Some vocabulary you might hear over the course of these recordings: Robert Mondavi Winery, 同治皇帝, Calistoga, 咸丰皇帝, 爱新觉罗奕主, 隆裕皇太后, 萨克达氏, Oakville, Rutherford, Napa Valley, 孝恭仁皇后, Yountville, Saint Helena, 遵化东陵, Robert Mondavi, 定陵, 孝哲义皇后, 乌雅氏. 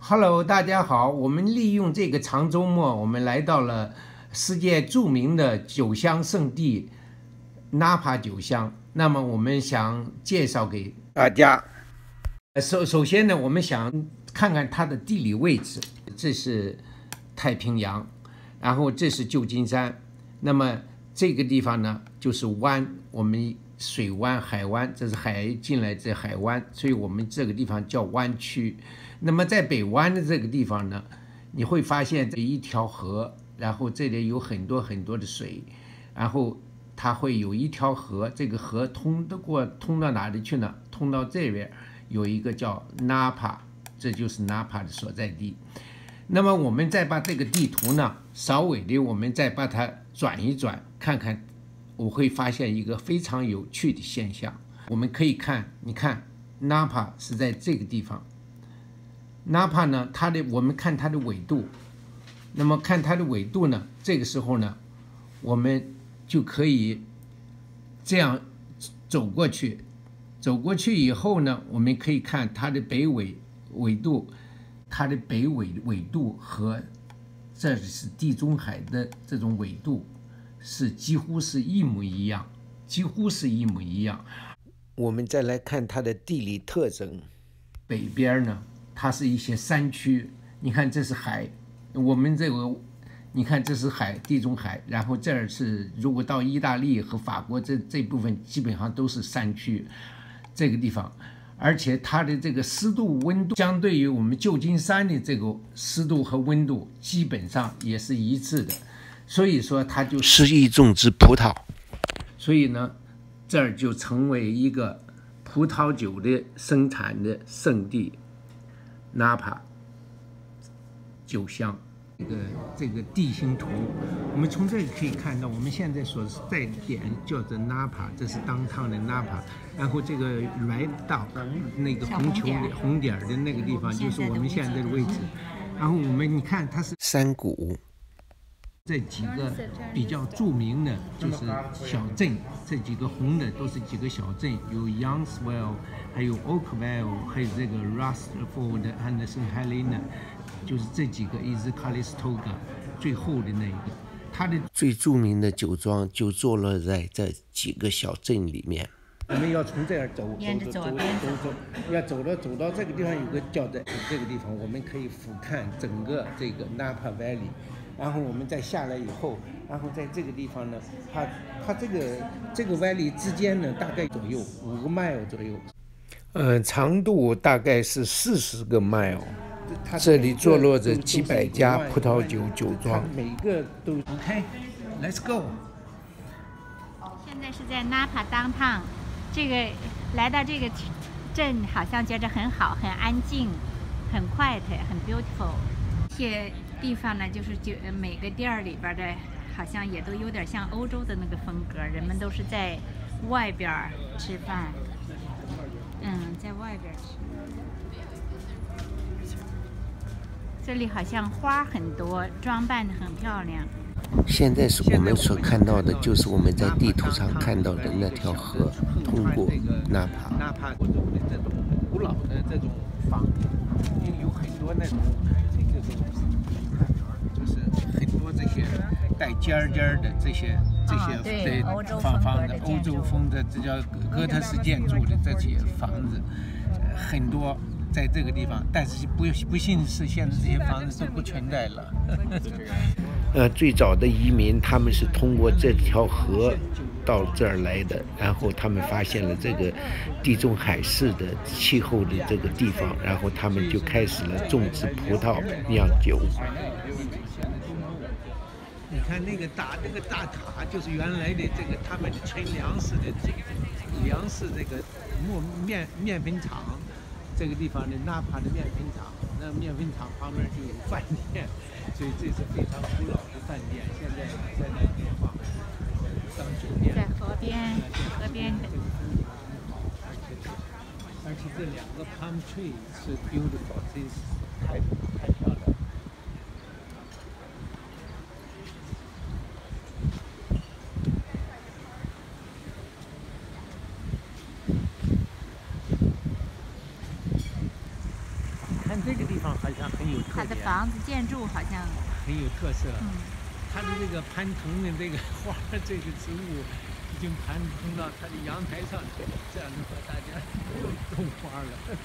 Hello， 大家好！我们利用这个长周末，我们来到了世界著名的酒乡圣地Napa酒乡。那么我们想介绍给大家。首先呢，我们想看看它的地理位置。这是太平洋，然后这是旧金山。那么这个地方呢，就是湾，我们水湾、海湾，这是海进来这海湾，所以我们这个地方叫湾区。 那么在北湾的这个地方呢，你会发现这一条河，然后这里有很多的水，然后它会有一条河，这个河通到哪里去呢？通到这边有一个叫 Napa， 这就是 Napa 的所在地。那么我们再把这个地图呢，稍微的我们再把它转一转，看看，我会发现一个非常有趣的现象。我们可以看，你看 Napa 是在这个地方。 Napa 呢，我们看它的纬度，那么看它的纬度呢，这个时候呢，我们就可以这样走过去，走过去以后呢，我们可以看它的北纬度，它的北纬度和这是地中海的这种纬度是几乎是一模一样。我们再来看它的地理特征，北边呢。 它是一些山区，你看这是海，我们这个，你看这是海，地中海，然后这儿是如果到意大利和法国这部分基本上都是山区，这个地方，而且它的这个湿度温度相对于我们旧金山的这个湿度和温度基本上也是一致的，所以说它就是一种植葡萄，所以呢，这儿就成为一个葡萄酒的生产的圣地。 Napa 酒乡，这个地形图，我们从这里可以看到，我们现在所在点叫做 Napa， 这是downtown的 Napa， 然后这个right down那个红球红点的那个地方就是我们现在的位置，然后我们你看它是山谷，这几个比较著名的就是小镇，这几个红的都是几个小镇，有 Youngsville。 还有 Oakville， 还有这个 Rutherford 和 Saint Helena， 就是这几个，一直 Calistoga 最后的那一个，它的最著名的酒庄就坐落在这几个小镇里面。我们要从这儿走，要走到这个地方有个叫的这个地方，我们可以俯瞰整个这个 Napa Valley。 然后我们再下来以后，然后在这个地方呢，它这个 Valley 之间呢，大概左右5个 mile 左右。 长度大概是40个 mile， 这里坐落着几百家葡萄酒酒庄，每个都 OK，Let's go。现在是在 Napa downtown， 这个来到这个镇，好像觉得很好，很安静，很 quiet， 很 beautiful。这些地方呢，就是每个店儿里边的，好像也都有点像欧洲的那个风格，人们都是在外边吃饭。 在外边吃。这里好像花很多，装扮得很漂亮。现在是我们所看到的，就是我们在地图上看到的那条河，通过纳帕欧洲的这种古老的这种房子，有很多那种就是很多这些带尖的这些对房子，欧洲风的，这叫哥特式建筑的这些房子，很多在这个地方，但是不幸是现在这些房子都不存在了。最早的移民他们是通过这条河到这儿来的，然后他们发现了这个地中海式的气候的这个地方，然后他们就开始了种植葡萄、酿酒。 你看那个大塔，就是原来的这个他们存粮食这个面粉厂，这个地方的Napa的面粉厂，那面粉厂旁边就有饭店，所以这是非常古老的饭店。现在在那地方当酒店，在河边的，而且这2个 palm tree 是 beautiful， 这是太漂亮了。 这个地方好像很有特点。它的房子建筑好像很有特色。它的这个攀藤的这个花，这个植物已经攀藤到它的阳台上去了，这样的话大家又种花了。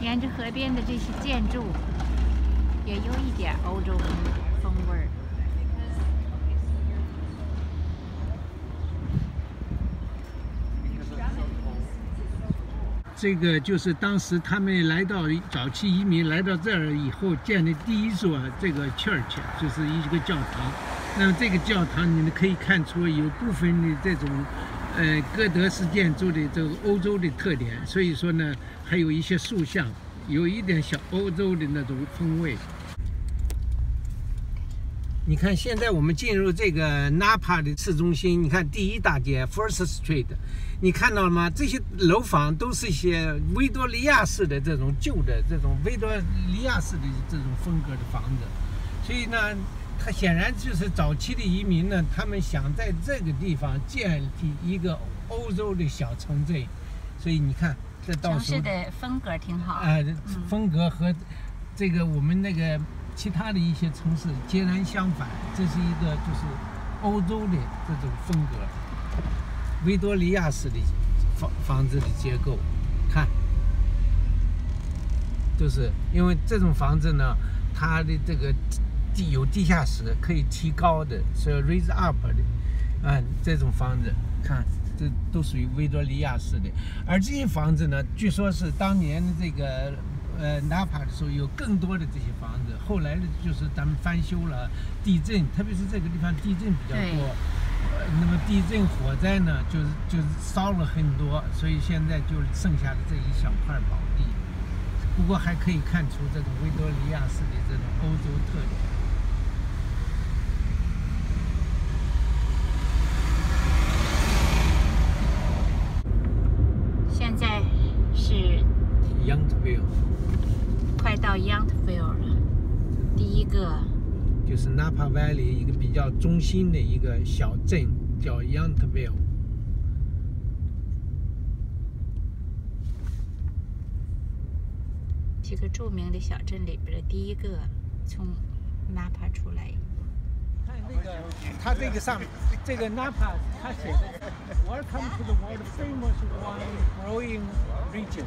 沿着河边的这些建筑，也有一点欧洲风味儿。这个就是当时他们来到早期移民来到这儿以后建的第一座这个 church， 就是一个教堂。那么这个教堂你们可以看出有部分的这种。哥德式建筑的这个欧洲的特点，所以说呢，还有一些塑像，有一点小欧洲的那种风味。你看，现在我们进入这个 Napa 的市中心，你看第一大街 First Street， 你看到了吗？这些楼房都是一些维多利亚式的这种旧的这种维多利亚式的这种风格的房子，所以呢。它显然就是早期的移民呢，他们想在这个地方建立一个欧洲的小城镇，所以你看，这到时候城市的风格挺好啊，风格和这个我们那个其他的一些城市截然相反，这是一个就是欧洲的这种风格，维多利亚式的房子的结构，看，就是因为这种房子呢，它的这个。有地下室可以提高的，是 raise up 的，啊，这种房子看，这都属于维多利亚式的。而这些房子呢，据说是当年的这个Napa 的时候有更多的这些房子，后来呢就是咱们翻修了，地震，特别是这个地方地震比较多，那么地震火灾呢就是烧了很多，所以现在就剩下的这一小块宝地。不过还可以看出这个维多利亚式的这种欧洲特点。快到 Yountville 了，第一个就是 Napa Valley 一个比较中心的一个小镇，叫 Yountville。几个著名的小镇里边的第一个从 Napa 出来。看那个，它这个上面，这个 Napa 它写的 Welcome to the world famous wine growing region。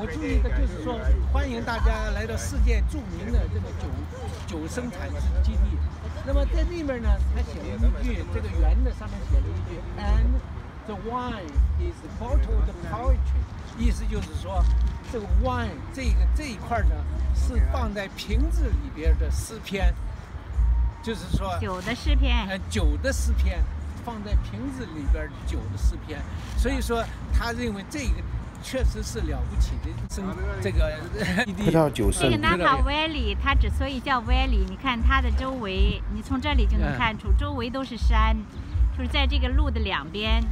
我注意的就是说，欢迎大家来到世界著名的这个酒生产基地。那么在那边呢，他写了一句，这个圆的上面写了一句 ，And the wine is bottled poetry， 意思就是说，这个 wine 这一块呢，是放在瓶子里边的诗篇，就是说酒的诗篇，酒的诗篇放在瓶子里边的酒的诗篇。所以说，他认为这个。确实是了不起的这个葡萄酒圣地。这个 Napa Valley 它之所以叫 Valley， 你看它的周围，你从这里就能看出，周围都是山，就是在这个路的两边。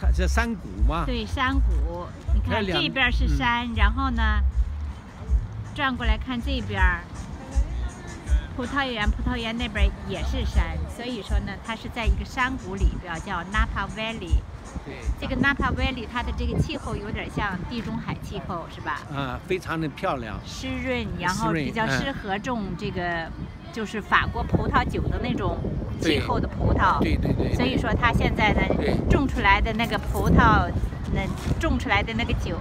它是山谷嘛？对，山谷。你看这边是山，然后呢，转过来看这边，葡萄园那边也是山，所以说呢，它是在一个山谷里边，叫 Napa Valley。这个 Napa Valley 它的这个气候有点像地中海气候，是吧？啊，非常的漂亮，湿润，然后比较适合种这个就是法国葡萄酒的那种气候的葡萄。对。所以说它现在呢，种出来的那个葡萄，种出来的那个酒，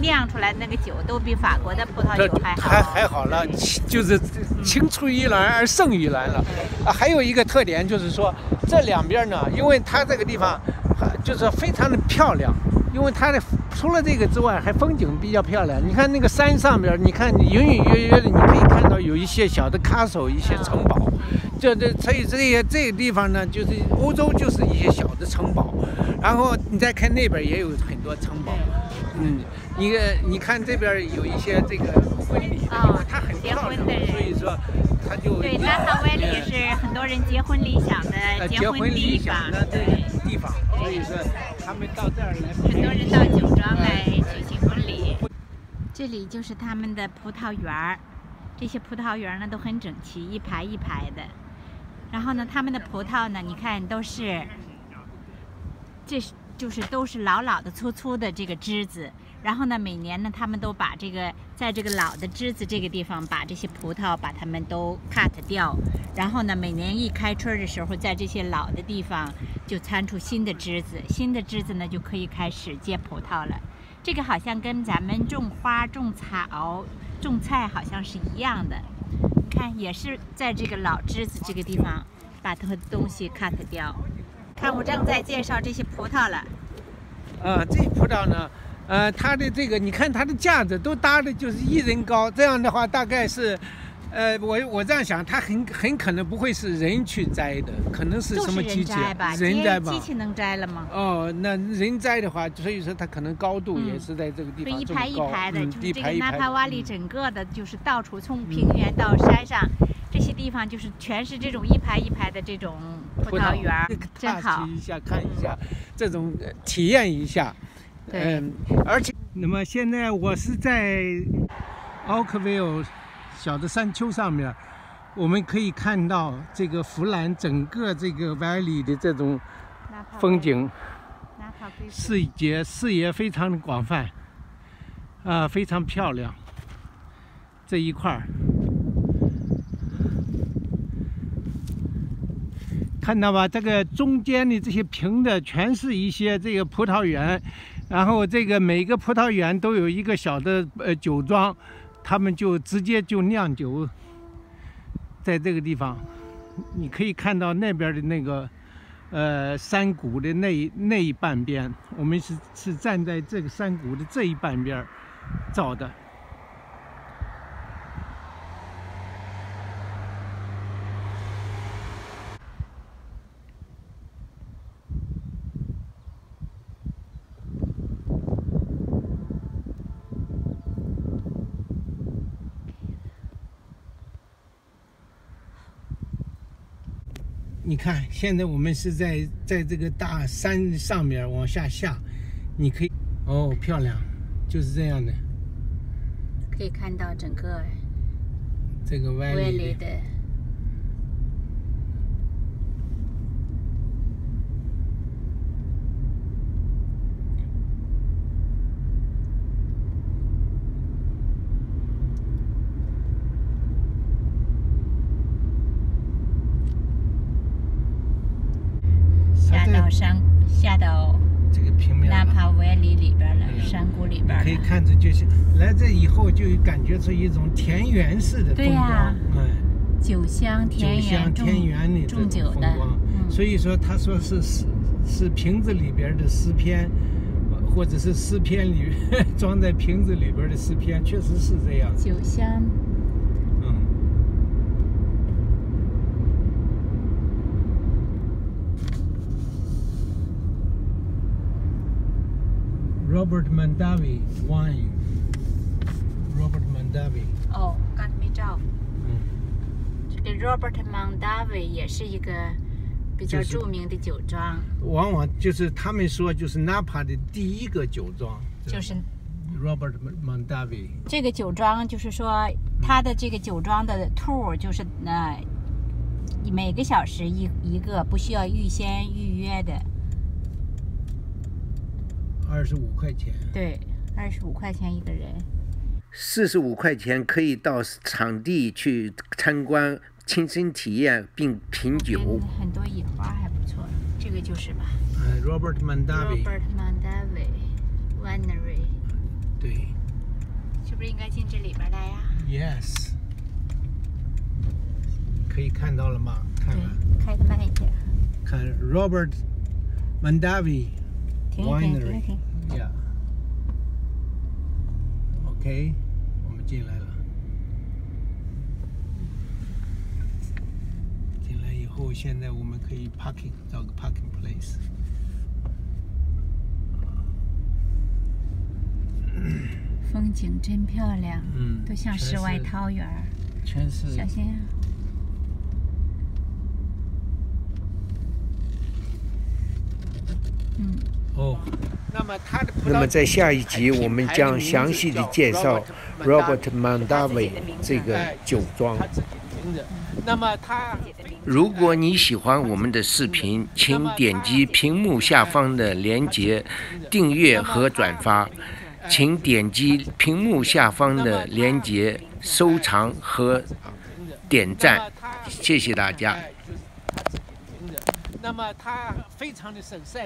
酿出来的那个酒，都比法国的葡萄酒还好。还好了，就是青出于蓝而胜于蓝了。啊，还有一个特点就是说，这两边呢，因为它这个地方。就是非常的漂亮，因为它的除了这个之外，还风景比较漂亮。你看那个山上边，你看隐隐约约的，你可以看到有一些小的castle，一些城堡。所以这些地方呢，就是欧洲就是一些小的城堡。然后你再看那边也有很多城堡。你看这边有一些这个婚礼，它很漂亮，所以说它就对Napa Valley也是很多人结婚理想的地方，所以说他们到这儿来，很多人到酒庄来举行婚礼。这里就是他们的葡萄园儿，这些葡萄园呢都很整齐，一排一排的。然后呢，他们的葡萄呢，你看都是，都是老老的、粗粗的这个枝子。然后呢，每年呢，他们都把这个在这个老的枝子这个地方，把这些葡萄把它们都 cut 掉。然后呢，每年一开春的时候，在这些老的地方就参出新的枝子，新的枝子呢就可以开始结葡萄了。这个好像跟咱们种花、种草、种菜好像是一样的。你看，也是在这个老枝子这个地方把它的东西 cut 掉。看，我正在介绍这些葡萄了。这些葡萄呢，它的这个，你看它的架子都搭的就是1人高，这样的话大概是。我这样想，它很可能不会是人去摘的，可能是什么机器？人摘吧。机器能摘了吗？哦，那人摘的话，所以说它可能高度也是在这个地方这么高。一排一排的，就是这个Napa Valley整个的，就是到处从平原到山上，这些地方就是全是这种一排一排的这种葡萄园，真好。一下看一下，这种体验一下。对。而且，那么现在我是在奥克维尔。小的山丘上面，我们可以看到这个弗兰整个这个valley的这种风景，视野非常的广泛，非常漂亮。这一块儿，看到吧？这个中间的这些平的，全是一些这个葡萄园，然后这个每个葡萄园都有一个小的酒庄。他们就直接就酿酒，在这个地方，你可以看到那边的那个，山谷的那一半边，我们是站在这个山谷的这一半边照的。你看，现在我们是在这个大山上面往下，你可以哦，漂亮，就是这样的，可以看到整个这个valley的。下到这个平面Napa Valley里边了，山谷里边。可以看着，就是来这以后就感觉出一种田园式的风光，酒香田园，里种酒的风光。所以说，他说是瓶子里边的诗篇，或者是诗篇里装在瓶子里边的诗篇，确实是这样。酒香。Robert Mondavi wine. Robert Mondavi. Oh, got me job. 这个 Robert Mondavi 也是一个比较著名的酒庄。往往就是他们说就是 Napa 的第一个酒庄。就是 Robert Mondavi。这个酒庄就是说它的这个酒庄的 tour 就是每个小时一个，不需要预先预约的。25块钱，对，25块钱一个人，45块钱可以到场地去参观，亲身体验并品酒。很多野花还不错，这个就是吧。Robert Mondavi Winery。对。是不是应该进这里边来呀？Yes。可以看到了吗？看看。开得慢一点。看 Robert Mondavi。Winery, yeah. OK, 我们进来了。进来以后，现在我们可以 parking， 找个 parking place。风景真漂亮，都像世外桃源。全是。小心啊！哦。那么在下一集，我们将详细的介绍 Robert Mondavi 这个酒庄。如果你喜欢我们的视频，请点击屏幕下方的链接订阅和转发。请点击屏幕下方的链接收藏和点赞，谢谢大家。那么他非常的审慎。